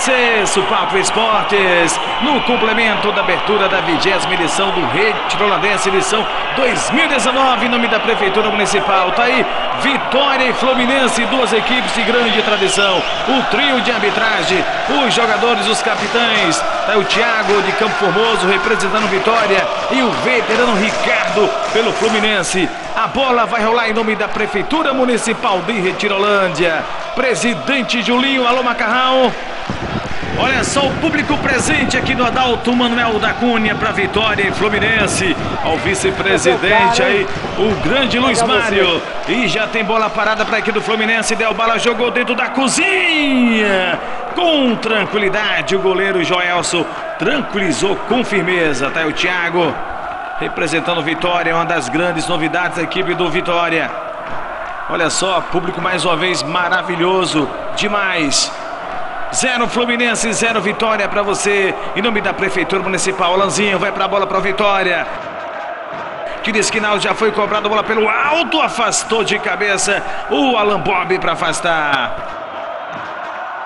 você, Supapo Esportes, no complemento da abertura da 20ª edição do Retirolândia, edição 2019, em nome da Prefeitura Municipal. Tá aí, Vitória e Fluminense, duas equipes de grande tradição, o trio de arbitragem, os jogadores, os capitães, tá aí o Thiago de Campo Formoso representando Vitória e o veterano Ricardo pelo Fluminense. A bola vai rolar em nome da Prefeitura Municipal de Retirolândia. Presidente Julinho, alô Macarrão. Olha só o público presente aqui no Adalto Manuel da Cunha para Vitória e Fluminense. Ao vice-presidente aí, o grande Luiz Mário. E já tem bola parada para a equipe do Fluminense. Del Bala jogou dentro da cozinha. Com tranquilidade, o goleiro Joelson tranquilizou com firmeza. Tá aí o Thiago representando Vitória, uma das grandes novidades da equipe do Vitória. Olha só, público mais uma vez maravilhoso demais. 0 Fluminense, 0 Vitória para você. Em nome da Prefeitura Municipal, Lanzinho vai para a bola para Vitória. Tiro esquinal, já foi cobrado, bola pelo alto, afastou de cabeça o Alan Bob para afastar.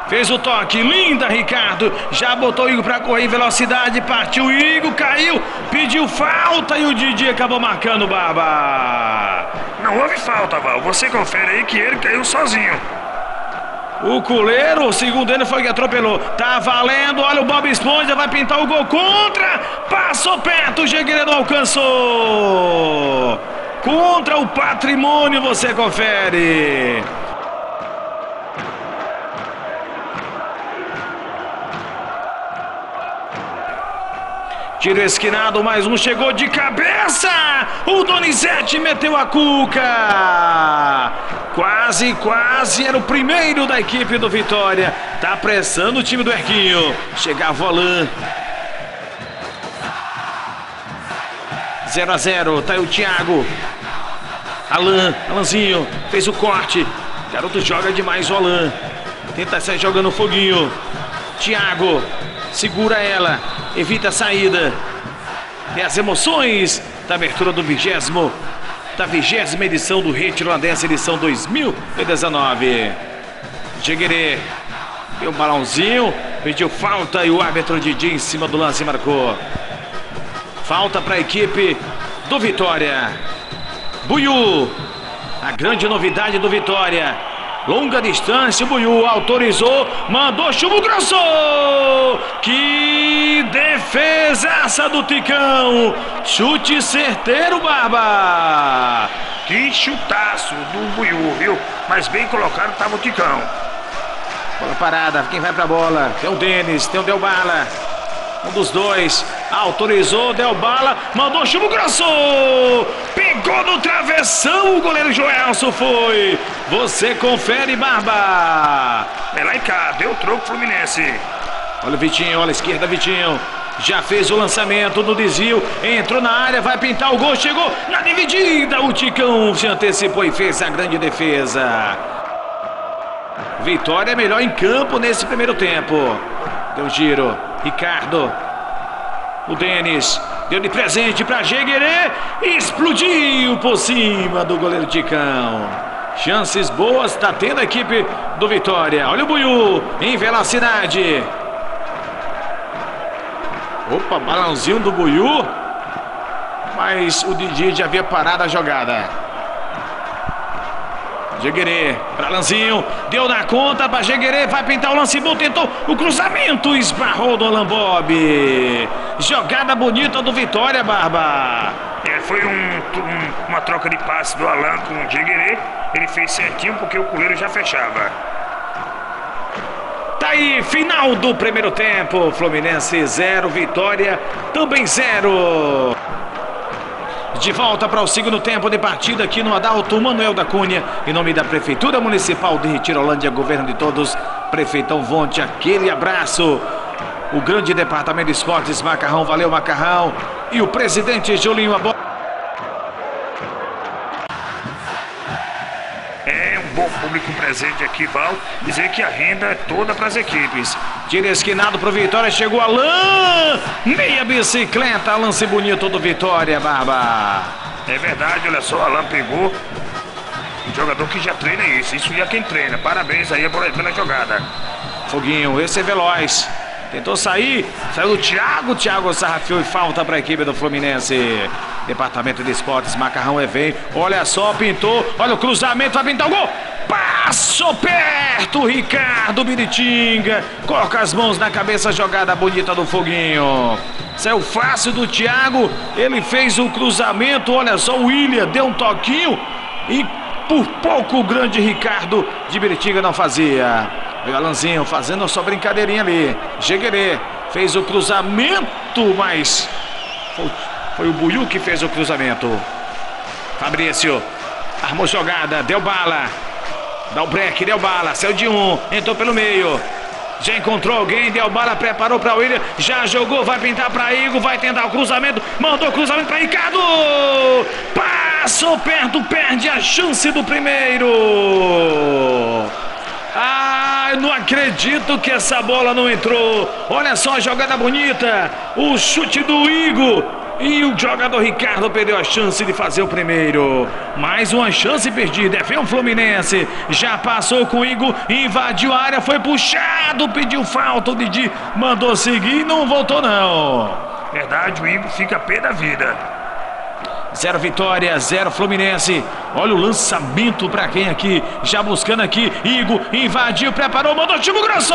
Fez o toque, linda Ricardo, já botou o Igor pra correr em velocidade, partiu o Igor, caiu, pediu falta e o Didi acabou marcando, Baba. Não houve falta, Val, você confere aí que ele caiu sozinho. O coleiro, segundo ele, foi que atropelou. Tá valendo, olha o Bob Esponja, vai pintar o gol contra, passou perto, o Jegueira não alcançou. Contra o patrimônio, você confere. Tiro esquinado, mais um, chegou de cabeça, o Donizete meteu a cuca, quase, era o primeiro da equipe do Vitória, tá pressando o time do Erquinho, chega a Volan, 0 a 0, tá aí o Thiago, Alanzinho, fez o corte, garoto joga demais o Alan, tenta sair jogando foguinho, Thiago, segura ela, evita a saída. E as emoções da abertura do 20ª edição do Retirolândia, edição 2019. Jeguerê, deu um balãozinho, pediu falta e o árbitro Didi em cima do lance marcou. Falta para a equipe do Vitória. Buiú, a grande novidade do Vitória. Longa distância, o Buiú autorizou, mandou chumbo grosso. Que defesaça do Ticão. Chute certeiro, Barba. Que chutaço do Buiú, viu? Mas bem colocado estava o Ticão. Bola parada, quem vai pra bola? Tem o Denis, tem o Del Bala. Um dos dois, autorizou, Del Bala, mandou chumbo grosso. Pegou no travessão, o goleiro Joelson foi. Você confere, Barba. É lá e cá, deu troco Fluminense. Olha o Vitinho, olha a esquerda, Vitinho. Já fez o lançamento do desvio, entrou na área, vai pintar o gol, chegou na dividida. O Ticão se antecipou e fez a grande defesa. Vitória é melhor em campo nesse primeiro tempo. Deu giro, Ricardo. O Denis deu de presente para Jeguerê, explodiu por cima do goleiro Ticão. Chances boas está tendo a equipe do Vitória. Olha o Buiú em velocidade. Opa, balãozinho do Buiú. Mas o Didi já havia parado a jogada. Jeguerê para Lanzinho. Deu na conta para Jeguerê. Vai pintar o lance bom. Tentou o cruzamento. Esbarrou do Alan Bob. Jogada bonita do Vitória, Barba. É, foi uma troca de passe do Alan com o Jeguerê. Ele fez certinho porque o goleiro já fechava. Tá aí, final do primeiro tempo, Fluminense 0, Vitória também 0. De volta para o segundo tempo de partida aqui no Adalto Manuel da Cunha, em nome da Prefeitura Municipal de Retirolândia, governo de todos, prefeitão Vonte, aquele abraço. O grande departamento de esportes, Macarrão, valeu Macarrão, e o presidente Julinho Abó. Bom público presente aqui, Val, dizer que a renda é toda para as equipes. Tiro esquinado para o Vitória, chegou Alan, meia bicicleta, lance bonito do Vitória, Barba. É verdade, olha só, Alan pegou, um jogador que já treina isso já quem treina, parabéns aí pela jogada. Foguinho, esse é veloz. Tentou sair, saiu do Thiago, Thiago sarrafiou e falta para a equipe do Fluminense. Departamento de Esportes, Macarrão é vem, olha só, pintou, olha o cruzamento, vai pintar o gol. Passou perto, Ricardo Biritinga, coloca as mãos na cabeça, jogada bonita do Foguinho. Saiu fácil do Thiago, ele fez um cruzamento, olha só, o William deu um toquinho e por pouco o grande Ricardo de Biritinga não fazia. Veio Alanzinho fazendo a sua brincadeirinha ali. Jeguerê fez o cruzamento, mas foi o Buiu que fez o cruzamento. Fabrício armou jogada, deu bala. Dá o break, deu bala, saiu de um, entrou pelo meio. Já encontrou alguém, deu bala, preparou para o William. Já jogou, vai pintar para Igor, vai tentar o cruzamento. Mandou o cruzamento para Ricardo. Passou perto, perde a chance do primeiro. Eu não acredito que essa bola não entrou. Olha só a jogada bonita. O chute do Igor. E o jogador Ricardo perdeu a chance de fazer o primeiro. Mais uma chance perdida. É o Fluminense. Já passou com o Igor. Invadiu a área. Foi puxado. Pediu falta. O Didi mandou seguir e não voltou não. Verdade, o Igor fica pé da vida. 0 Vitória, 0 Fluminense. Olha o lançamento pra quem aqui, já buscando aqui, Igor invadiu, preparou, mandou o Timo Grosso!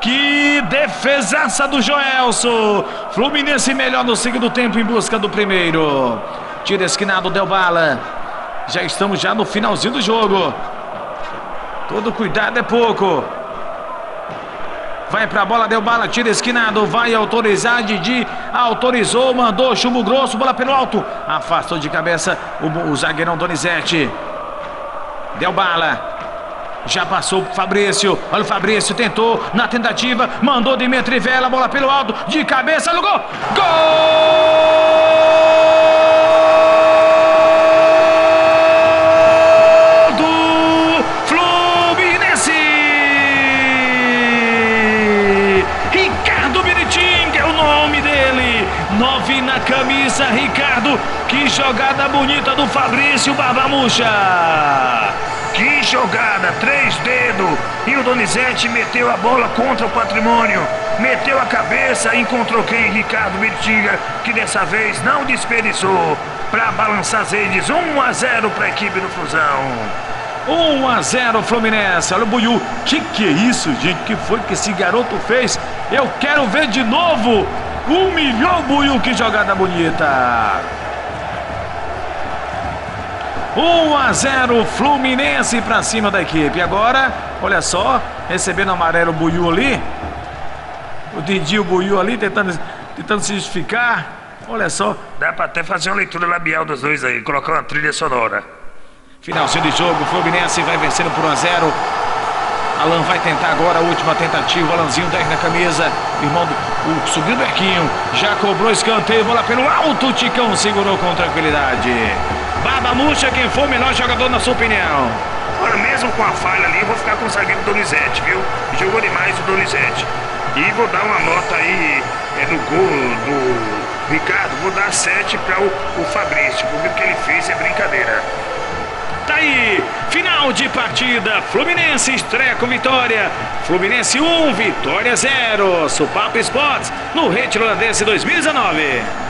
Que defesaça do Joelson! Fluminense melhor no segundo tempo em busca do primeiro. Tiro esquinado, deu bala. Já estamos já no finalzinho do jogo. Todo cuidado é pouco. Vai pra bola, deu bala, tira esquinado, vai autorizar, Didi autorizou, mandou, chumbo grosso, bola pelo alto, afastou de cabeça o zagueirão Donizete, deu bala, já passou pro Fabrício, olha o Fabrício, tentou, na tentativa, mandou de meia trivela, bola pelo alto, de cabeça, no gol, gol! Camisa Ricardo, que jogada bonita do Fabrício Barbamuxa. Que jogada, três dedos. E o Donizete meteu a bola contra o patrimônio. Meteu a cabeça e encontrou quem? Ricardo Biritinga, que dessa vez não desperdiçou. Para balançar as redes, 1 a 0 para a equipe do Flusão. 1 a 0 Fluminense, olha o Buiu, que é isso gente, que foi que esse garoto fez? Eu quero ver de novo, humilhou o Buiu, que jogada bonita. 1 a 0 Fluminense pra cima da equipe, agora, olha só, recebendo amarelo o Buiu ali, o Didi o Buiu ali tentando se justificar, olha só. Dá pra até fazer uma leitura labial dos dois aí, colocar uma trilha sonora. Finalzinho de jogo, Fluminense vai vencendo por 1 a 0. Alan vai tentar agora a última tentativa, Alanzinho 10 na camisa, irmão do subiu o Bequinho, já cobrou escanteio, bola pelo alto, Ticão segurou com tranquilidade. Barbamuxa, quem for o melhor jogador na sua opinião? Olha, mesmo com a falha ali, eu vou ficar com o zagueiro Donizete, viu? Jogou demais o Donizete. E vou dar uma nota aí, no gol do Ricardo, vou dar 7 para o Fabrício, porque o que ele fez é brincadeira. Tá aí, final de partida, Fluminense estreia com vitória, Fluminense 1, Vitória 0, Supapo Esportes no Retirolândia 2019.